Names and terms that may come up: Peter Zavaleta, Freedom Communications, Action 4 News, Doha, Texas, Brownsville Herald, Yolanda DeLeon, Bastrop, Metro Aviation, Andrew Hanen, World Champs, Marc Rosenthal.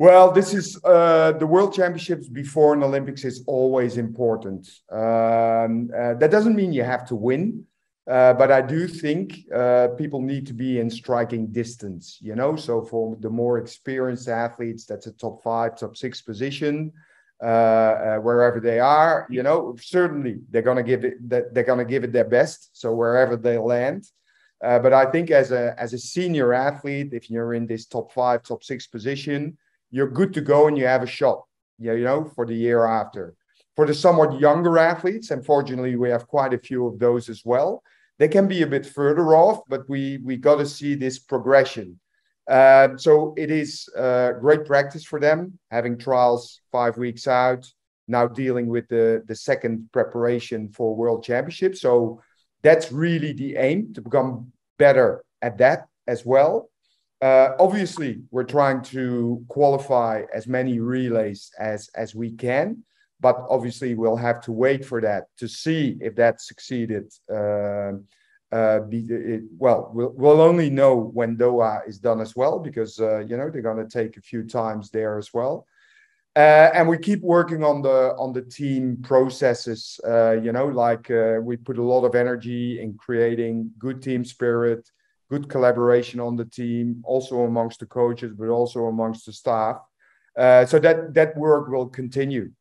Well, this is the World Championships before an Olympics is always important. That doesn't mean you have to win, but I do think people need to be in striking distance, you know. So for the more experienced athletes, that's a top 5, top 6 position, wherever they are, you know, certainly they're gonna give it their best. So wherever they land. But I think as a senior athlete, if you're in this top 5, top 6 position, you're good to go and you have a shot, you know, for the year after. For the somewhat younger athletes, unfortunately, we have quite a few of those as well. They can be a bit further off, but we got to see this progression. So it is great practice for them, having trials 5 weeks out, now dealing with the second preparation for World Championship. So that's really the aim, to become better at that as well. Obviously, we're trying to qualify as many relays as we can, but obviously we'll have to wait for that to see if that succeeded. We'll only know when Doha is done as well, because, you know, they're going to take a few times there as well. And we keep working on the team processes, you know, like we put a lot of energy in creating good team spirit, good collaboration on the team, also amongst the coaches, but also amongst the staff. So that work will continue.